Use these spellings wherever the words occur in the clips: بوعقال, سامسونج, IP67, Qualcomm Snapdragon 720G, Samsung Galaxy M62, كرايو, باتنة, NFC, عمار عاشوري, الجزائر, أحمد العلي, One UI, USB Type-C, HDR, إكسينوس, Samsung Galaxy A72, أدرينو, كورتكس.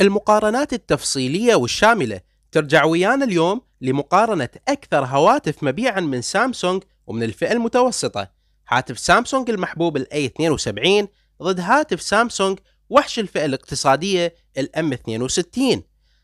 المقارنات التفصيلية والشاملة، ترجع ويانا اليوم لمقارنة أكثر هواتف مبيعاً من سامسونج ومن الفئة المتوسطة، هاتف سامسونج المحبوب A72 ضد هاتف سامسونج وحش الفئة الاقتصادية M62.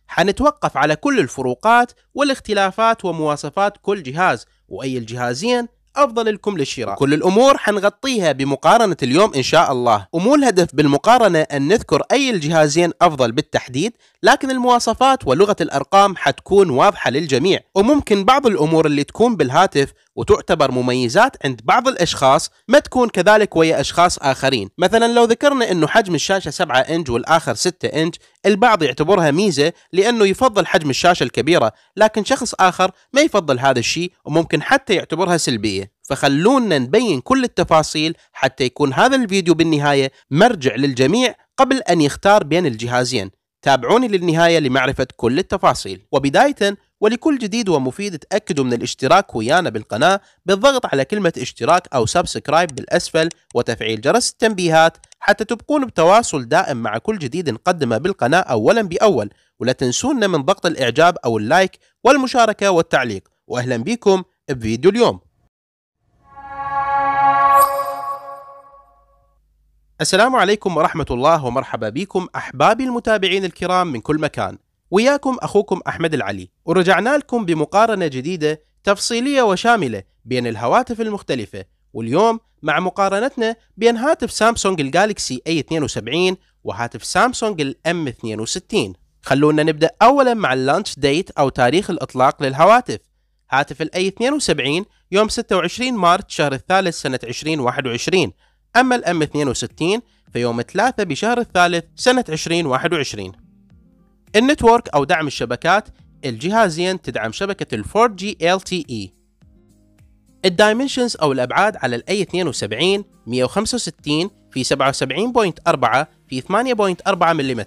حنتوقف على كل الفروقات والاختلافات ومواصفات كل جهاز وأي الجهازين أفضل لكم للشراء. كل الأمور حنغطيها بمقارنة اليوم إن شاء الله، ومو الهدف بالمقارنة أن نذكر أي الجهازين أفضل بالتحديد، لكن المواصفات ولغة الأرقام حتكون واضحة للجميع، وممكن بعض الأمور اللي تكون بالهاتف وتعتبر مميزات عند بعض الأشخاص ما تكون كذلك ويا أشخاص آخرين. مثلا لو ذكرنا أنه حجم الشاشة 7 إنج والآخر 6 إنج، البعض يعتبرها ميزة لأنه يفضل حجم الشاشة الكبيرة، لكن شخص آخر ما يفضل هذا الشيء وممكن حتى يعتبرها سلبية. فخلونا نبين كل التفاصيل حتى يكون هذا الفيديو بالنهاية مرجع للجميع قبل أن يختار بين الجهازين. تابعوني للنهاية لمعرفة كل التفاصيل. وبداية، ولكل جديد ومفيد تأكدوا من الاشتراك ويانا بالقناة بالضغط على كلمة اشتراك أو سبسكرايب بالأسفل وتفعيل جرس التنبيهات حتى تبقون بتواصل دائم مع كل جديد نقدمه بالقناة أولا بأول، ولا تنسونا من ضغط الإعجاب أو اللايك والمشاركة والتعليق. وأهلا بكم بفيديو اليوم. السلام عليكم ورحمة الله، ومرحبا بكم أحبابي المتابعين الكرام من كل مكان، وياكم أخوكم أحمد العلي، ورجعنا لكم بمقارنة جديدة تفصيلية وشاملة بين الهواتف المختلفة، واليوم مع مقارنتنا بين هاتف سامسونج الجالكسي A72 وهاتف سامسونج M62. خلونا نبدأ أولا مع اللانش ديت أو تاريخ الإطلاق للهواتف. هاتف A72 يوم 26 مارت شهر الثالث سنة 2021، أما M62 فيوم 3 بشهر الثالث سنة 2021. النتورك أو دعم الشبكات، الجهازين تدعم شبكة 4G LTE. الدايمنشنز أو الأبعاد على A72 165 في 77.4 في 8.4 ملم،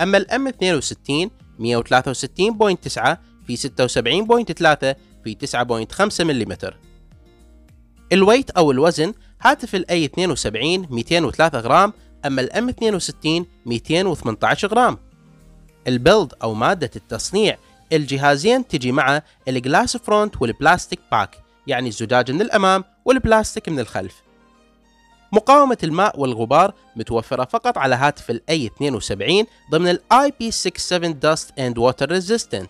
أما M62 163.9 في 76.3 في 9.5 ملم. الويت أو الوزن، هاتف A72 203 غرام، أما M62 218 غرام. البيلد أو مادة التصنيع، الجهازين تجي معه الجلاس فرونت والبلاستيك باك، يعني الزجاج من الأمام والبلاستيك من الخلف. مقاومة الماء والغبار متوفرة فقط على هاتف A72 ضمن IP67 Dust and Water Resistant.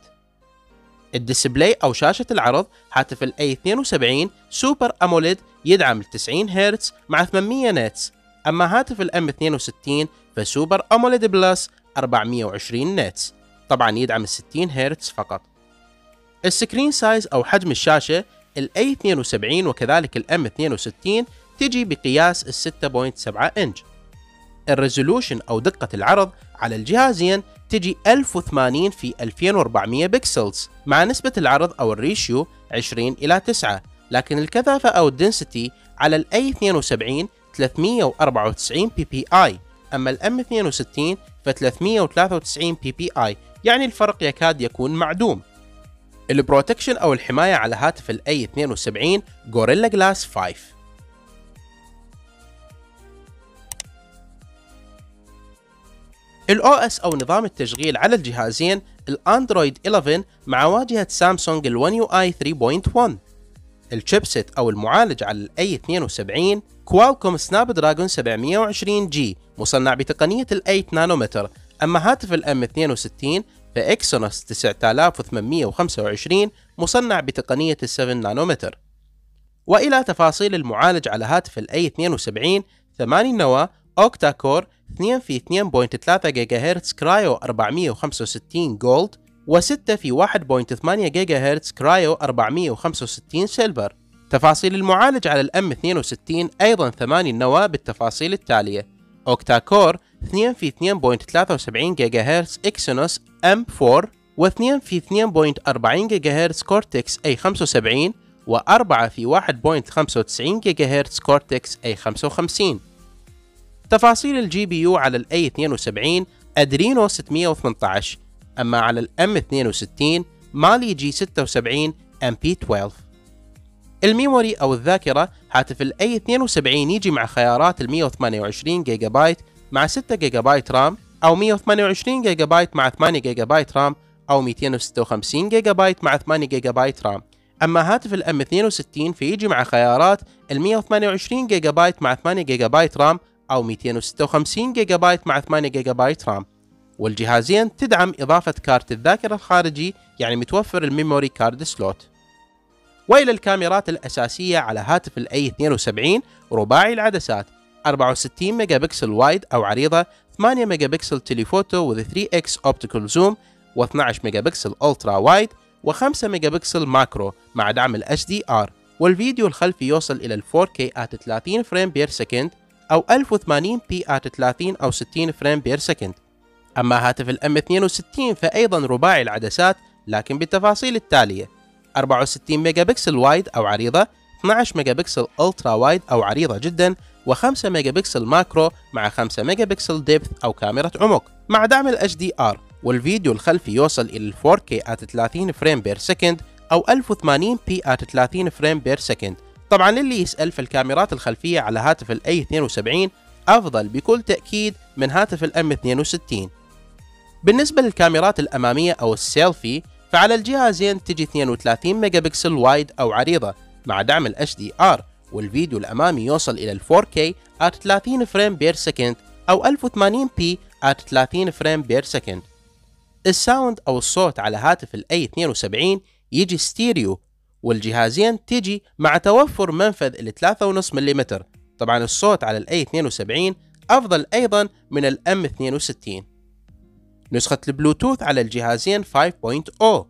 الديسبلاي أو شاشة العرض، هاتف A72 سوبر أموليد يدعم 90 هرتز مع 800 نيتس، أما هاتف M62 فسوبر أموليد بلس 420 نيتس، طبعا يدعم 60 هرتز فقط. السكرين سايز أو حجم الشاشة، A72 وكذلك M62 تجي بقياس 6.7 إنج. الريزولوشن أو دقة العرض على الجهازين تجي 1080 في 2400 بكسلز مع نسبة العرض أو الريشيو 20:9، لكن الكثافة أو الدنسيتي على A72 394 ppi، أما M62 ف393 ppi، يعني الفرق يكاد يكون معدوم. البروتكشن أو الحماية على هاتف A72 Gorilla Glass 5. الOS أو نظام التشغيل على الجهازين، الأندرويد 11 مع واجهة سامسونج One UI 3.1. الشيبسيت أو المعالج على A72 Qualcomm Snapdragon 720G مصنع بتقنية 8 نانومتر، أما هاتف M62 فإكسينوس 9825 مصنع بتقنية 7 نانومتر. وإلى تفاصيل المعالج على هاتف A72 8 نواة أوكتا كور 2 في 2.3 جيجا هرتز كرايو 465 جولد، و6 في 1.8 جيجا هرتز كرايو 465 سيلفر. تفاصيل المعالج على M62 أيضا 8 نواة بالتفاصيل التالية: أوكتا كور 2 في 2.73 جيجا هرتز إكسينوس M4، و2 في 2.40 جيجا هرتز كورتكس A75، و4 في 1.95 جيجا هرتز كورتكس A55. تفاصيل الجي بي يو على A72 أدرينو 618، أما على M62 مالي G76 MP12. الميموري أو الذاكرة، هاتف A72 يجي مع خيارات 128 جيجا بايت مع 6 جيجا بايت رام أو 128 جيجا بايت مع 8 جيجا بايت رام، أو 256 جيجا بايت مع 8 جيجا بايت رام. أما هاتف الأم 62 فيجي مع خيارات ال 128 جيجا بايت مع 8 جيجا بايت رام، أو 256 جيجا بايت مع 8 جيجا بايت رام. والجهازين تدعم إضافة كارت الذاكرة الخارجي، يعني متوفر الميموري كارد سلوت. وإلى الكاميرات الأساسية على هاتف ال A72 رباعي العدسات 64 ميجا بكسل وايد أو عريضة، 8 ميجا بكسل تيليفوتو with 3x اوبتيكال زوم، و12 ميجا بكسل ألترا وايد، و5 ميجا بكسل ماكرو مع دعم ال HDR. والفيديو الخلفي يوصل إلى ال 4K at 30 فريم بير سكند، أو 1080p at 30 أو 60 فريم بير سكند. أما هاتف ال M62 فأيضا رباعي العدسات، لكن بالتفاصيل التالية: 64 ميجا بكسل وايد أو عريضة، 12 ميجا بكسل ألترا وايد أو عريضة جدا، و5 ميجا بكسل ماكرو مع 5 ميجا بكسل ديبث أو كاميرا عمق مع دعم ال HDR. والفيديو الخلفي يوصل إلى 4K at 30 فريم بير سكند، أو 1080p at 30 فريم بير سكند. طبعا للي يسأل، فالكاميرات الخلفية على هاتف ال A72 أفضل بكل تأكيد من هاتف ال M62. بالنسبة للكاميرات الأمامية أو السيلفي، فعلى الجهازين تجي 32 ميجا بكسل وايد أو عريضة مع دعم ال HDR. والفيديو الأمامي يوصل إلى ال 4K at 30 فريم بير سكند، أو 1080p at 30 فريم بير سكند. الساوند أو الصوت على هاتف ال A72 يجي ستيريو، والجهازين تجي مع توفر منفذ ال 3.5 ملم. طبعا الصوت على ال A72 أفضل أيضا من ال M62. نسخة البلوتوث على الجهازين 5.0.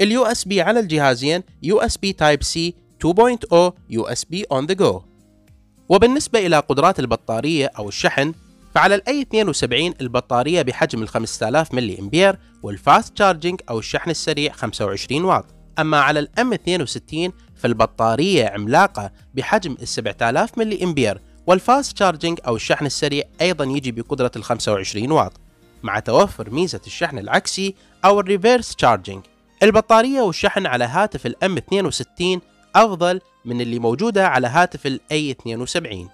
اليو اس بي على الجهازين USB Type-C 2.0 USB on the go. وبالنسبة إلى قدرات البطارية أو الشحن، فعلى ال A72 البطارية بحجم ال 5000 ملي أمبير، والفاست تشارجنج أو الشحن السريع 25 واط. أما على ال M62 فالبطارية عملاقة بحجم ال 7000 ملي أمبير، والفاست تشارجنج أو الشحن السريع أيضا يجي بقدرة ال 25 واط. مع توفر ميزة الشحن العكسي أو الريفيرس تشارجنج. البطارية والشحن على هاتف ال M62 أفضل من اللي موجودة على هاتف ال A72.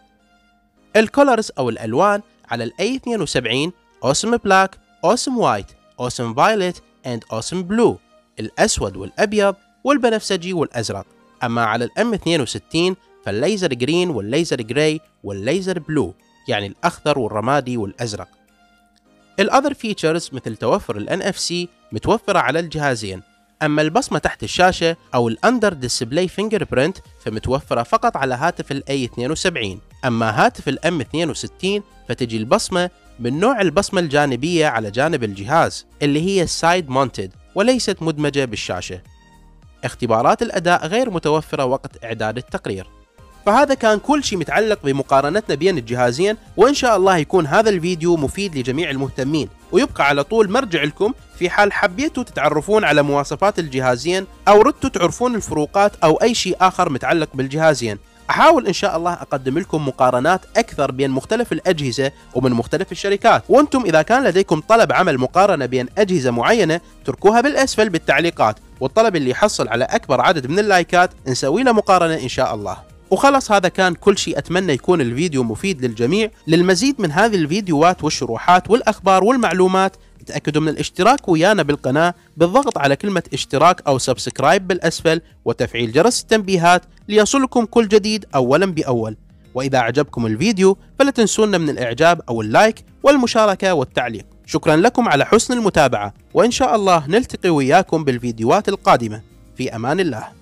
الكولرز أو الألوان على ال A72 أوسم بلاك، أوسم وايت، أوسم فايلت، أند أوسم بلو، الأسود والأبيض والبنفسجي والأزرق. أما على ال M62 فالليزر جرين والليزر جراي والليزر بلو، يعني الأخضر والرمادي والأزرق. الأذر فيتشرز مثل توفر ال NFC متوفرة على الجهازين. أما البصمة تحت الشاشة أو الأندر ديسبلاي فينجر برينت فمتوفرة فقط على هاتف ال A72. أما هاتف ال M62 فتجي البصمة من نوع البصمة الجانبية على جانب الجهاز، اللي هي سايد مونتد وليست مدمجة بالشاشة. اختبارات الأداء غير متوفرة وقت إعداد التقرير. فهذا كان كل شيء متعلق بمقارنتنا بين الجهازين، وإن شاء الله يكون هذا الفيديو مفيد لجميع المهتمين، ويبقى على طول مرجع لكم في حال حبيتوا تتعرفون على مواصفات الجهازين، أو ردتوا تعرفون الفروقات أو أي شيء آخر متعلق بالجهازين. أحاول إن شاء الله أقدم لكم مقارنات أكثر بين مختلف الأجهزة ومن مختلف الشركات. وأنتم إذا كان لديكم طلب عمل مقارنة بين أجهزة معينة تركوها بالأسفل بالتعليقات، والطلب اللي يحصل على أكبر عدد من اللايكات نسوي له مقارنة إن شاء الله. وخلص هذا كان كل شيء، أتمنى يكون الفيديو مفيد للجميع. للمزيد من هذه الفيديوهات والشروحات والأخبار والمعلومات تأكدوا من الاشتراك ويانا بالقناة بالضغط على كلمة اشتراك أو سبسكرايب بالأسفل، وتفعيل جرس التنبيهات ليصلكم كل جديد أولا بأول. وإذا أعجبكم الفيديو فلا تنسونا من الإعجاب أو اللايك والمشاركة والتعليق. شكرا لكم على حسن المتابعة، وإن شاء الله نلتقي وياكم بالفيديوهات القادمة. في أمان الله.